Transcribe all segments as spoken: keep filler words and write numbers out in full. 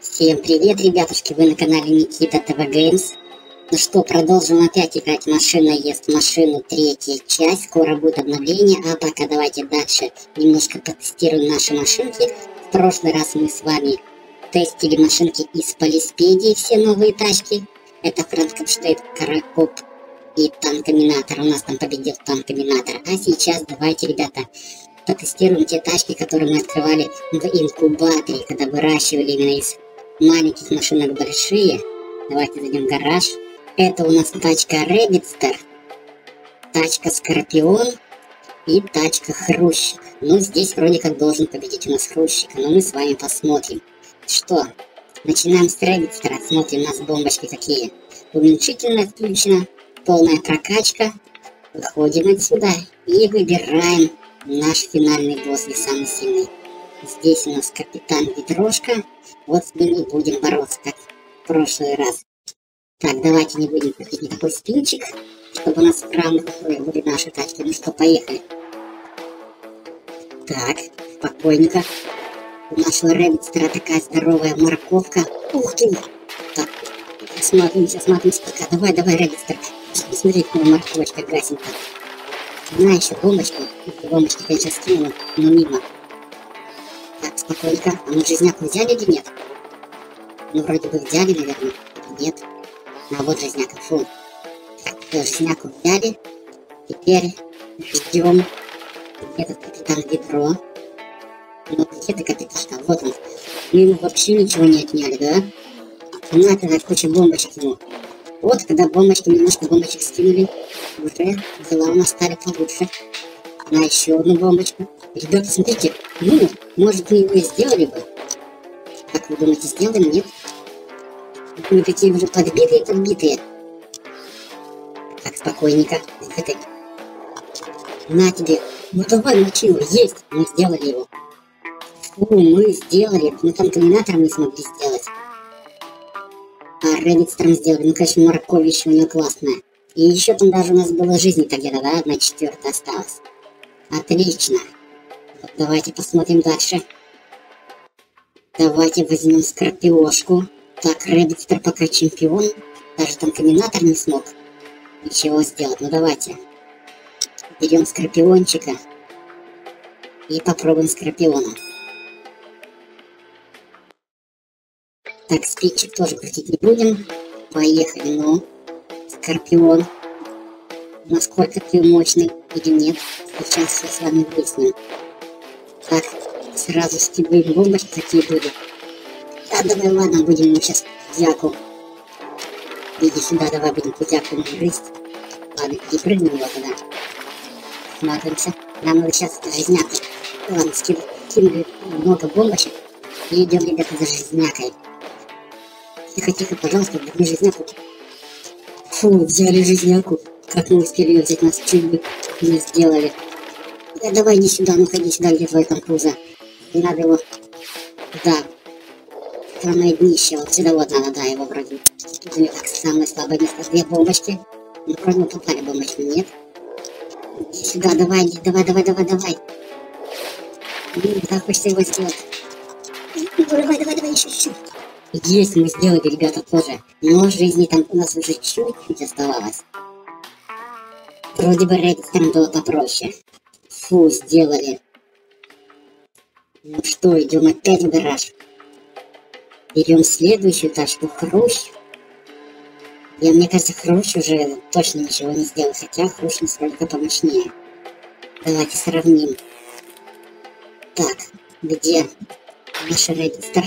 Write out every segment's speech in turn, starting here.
Всем привет, ребятушки, вы на канале Никита ТВ Геймс. Ну что, продолжим опять играть «Машина ест машину», третья часть. Скоро будет обновление, а пока давайте дальше немножко потестируем наши машинки. В прошлый раз мы с вами тестили машинки из полиспедии, все новые тачки. Это Франк-Эпштейн, Каракоп и Танкиминатор. У нас там победил Танкиминатор. А сейчас давайте, ребята, потестируем те тачки, которые мы открывали в инкубаторе, когда выращивали именно из маленьких машинок большие. Давайте зайдем в гараж. Это у нас тачка Рэббитстер, тачка Скорпион и тачка Хрущик. Ну, здесь вроде как должен победить у нас Хрущик, но мы с вами посмотрим. Что? Начинаем с Рэббитстера, смотрим, у нас бомбочки какие. Уменьшительная включена, полная прокачка. Выходим отсюда и выбираем наш финальный босс и самый сильный. Здесь у нас Капитан Ветрошка. Вот с ними будем бороться, как в прошлый раз. Так, давайте не будем купить никакой спинчик, чтобы у нас в рамках были наши тачки. Ну что, поехали. Так, спокойненько. У нашего Рэббитстера такая здоровая морковка. Ух ты! Так, смотримся, смотримся пока. Давай, давай, Рэббитстер. Смотри, какая морковочка красивая. На еще бомбочку. Бомбочки, конечно, скинула, но мимо. Так, спокойненько. А мы жизняку взяли или нет? Ну, вроде бы взяли, наверное. Нет. А вот жизняка, фу. Так, жизняку взяли. Теперь ждем этот Капитан Гидро. Ну, где ты, Капиташка? Вот он. Мы ему вообще ничего не отняли, да? На, тогда куча бомбочек ему. Вот, когда бомбочки, немножко бомбочек скинули, уже дела у нас стали получше. На еще одну бомбочку. Ребята, смотрите, ну, может, мы его и сделали бы. Как вы думаете, сделали, нет? Мы такие уже подбитые-подбитые. Так, спокойненько. На тебе. Ну давай, мочи его. Есть, мы сделали его. Фу, мы сделали. Ну там Танкиминатором не смогли сделать. А Рэббитстером сделали. Ну, конечно, морковище у него классное. И еще там даже у нас было жизни-то где-то, да? Одна четвертая осталась. Отлично. Вот, давайте посмотрим дальше. Давайте возьмем Скорпиошку. Так, Рэббитстер пока чемпион. Даже Танкиминатор не смог ничего сделать. Ну, давайте. Берем Скорпиончика. И попробуем Скорпиона. Так, спичек тоже крутить не будем. Поехали, ну. Скорпион. Насколько ты мощный или нет. Сейчас все с вами выясним. Так, сразу с тобой бомбочки такие будут. Да, давай, ладно, будем ему сейчас кузяку. Иди сюда, давай будем кузяку грызть. Ладно, перепрыгнем его туда. Смотримся. Нам его сейчас жизняка. Ладно, скинули много бомбочек. И идем, ребята, за жизнякой. Тихо-тихо, пожалуйста, возьми жизняку. Фу, взяли жизняку. Как мы успели ее взять, нас чуть бы не сделали. Да, давай иди сюда, ну ходи сюда, где твой конкурза. Не надо его... Да. Самое днище, вот сюда вот надо, да, его вроде. Тут у него так самое слабое место. Две бомбочки. Ну, вроде мы попали бомбочку, нет? Иди сюда, давай, иди, давай, давай, давай, давай. Блин, так хочется его сделать. Давай, давай, давай, еще, еще. Есть, мы сделали, ребята, тоже. Но жизни там у нас уже чуть-чуть оставалось. Вроде бы Рэббитстером было попроще. Фу, сделали. Ну что, идем опять в гараж. Берем следующую тачку, Хрущ. Я, мне кажется, Хрущ уже точно ничего не сделал, хотя Хрущ насколько помощнее. Давайте сравним. Так, где наш Рэббитстер?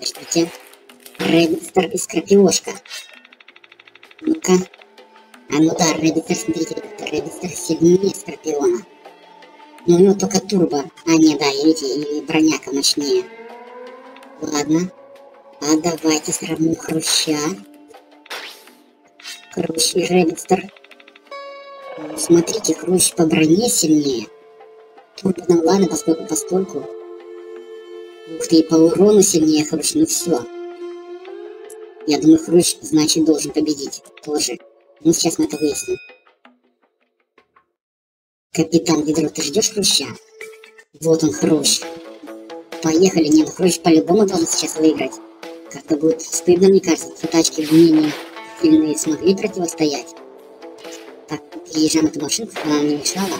Подождите. Рэббитстер и Скорпиошка. Ну-ка. А ну да, Рэббитстер, смотрите, Рэббитстер сильнее Скорпиона. Но у него только турбо. А не, да, видите, и броняка мощнее. Ладно. А давайте сравним Хруща. Хрущ и Рэббитстер. Смотрите, Хрущ по броне сильнее. Турбо, ну ладно, поскольку, поскольку. Ух ты, и по урону сильнее Хрущ, ну все. Я думаю, Хрущ, значит, должен победить тоже. Ну, сейчас мы это выясним. Капитан Гидро, ты ждешь Хруща? Вот он, Хрущ. Поехали, нет, Хрущ по-любому должен сейчас выиграть. Как-то будет стыдно, мне кажется, что тачки в умении сильные смогли противостоять. Так, переезжаем эту машинку, чтобы она не мешала.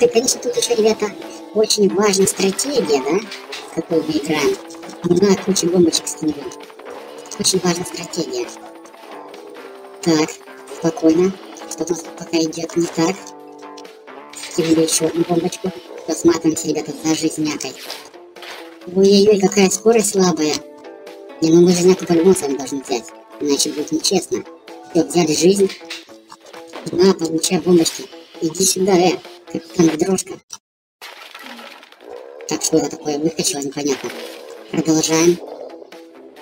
И, конечно, тут еще, ребята, очень важна стратегия, да, с какой мы играем. Одна куча бомбочек становится. Очень важна стратегия. Так, спокойно. Что у нас пока идет не так. Скинули еще одну бомбочку. Посматриваемся, ребята, за жизнякой. Ой-ой-ой, какая скорость слабая. Не, ну мы жизняку по-любому с вами должны взять. Иначе будет нечестно. Все, взяли жизнь. На, получай бомбочки. Иди сюда, э, капитан Ветрошка. Так, что это такое? Выскочило, непонятно. Продолжаем.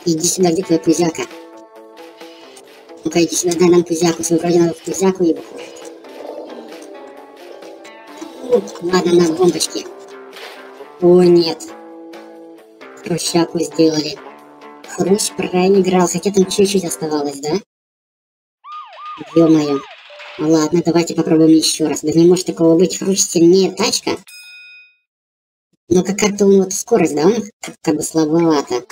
Иди сюда, где твоя пузяка? Ну-ка, иди сюда, дай нам пузяку. Все, вроде надо в пузяку и выходит. Ладно, у нас бомбочки. О, нет. Хрущаку сделали. Хрущ проиграл, хотя там чуть-чуть оставалось, да? Ё-моё. Ладно, давайте попробуем еще раз. Да не может такого быть, Хрущ сильнее тачка. Но как- как-то он вот скорость, да, он как, как бы слабовато.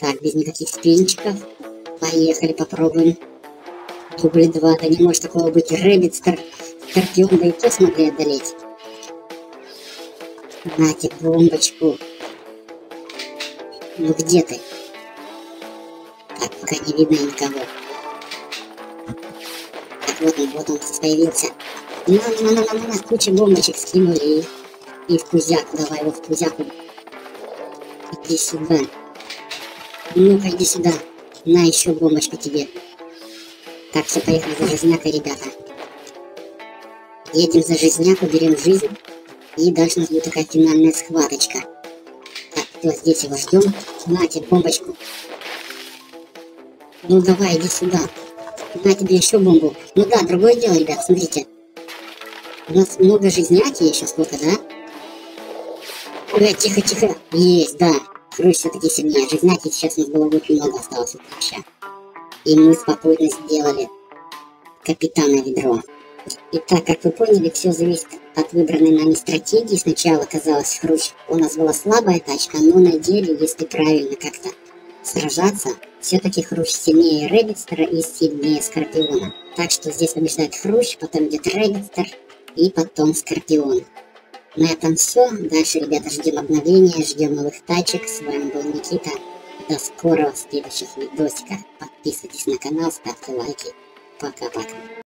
Так, без никаких спинчиков. Поехали, попробуем. Дубль два, да не может такого быть. Рэббитстер, Скорпион, да и то смогли одолеть. Нате, бомбочку. Ну где ты? Так, пока не видно никого. Так, вот он, вот он появился. На-на-на-на-на, куча бомбочек скинули. И в пузяку, давай его в пузяку. Иди сюда. Ну-ка, иди сюда. На, еще бомбочку тебе. Так, все, поехали за жизнякой, ребята. Едем за жизняку, берем жизнь. И дальше у нас будет такая финальная схваточка. Так, вот здесь его ждем. На тебе бомбочку. Ну давай, иди сюда. На тебе еще бомбу. Ну да, другое дело, ребят, смотрите. У нас много жизняки еще, сколько, да? Ой, тихо, тихо. Есть, да. Хрущ все-таки сильнее. Жизняки сейчас у нас было очень много осталось у Хруща. И мы спокойно сделали капитана Гидро. Итак, как вы поняли, все зависит от выбранной нами стратегии. Сначала казалось, Хрущ у нас была слабая тачка, но на деле, если правильно как-то сражаться, все-таки Хрущ сильнее Рэббитстера и сильнее Скорпиона. Так что здесь побеждает Хрущ, потом идет Рэббитстер и потом Скорпион. На этом все. Дальше, ребята, ждем обновления, ждем новых тачек. С вами был Никита. До скорого в следующих видосиках. Подписывайтесь на канал, ставьте лайки. Пока-пока.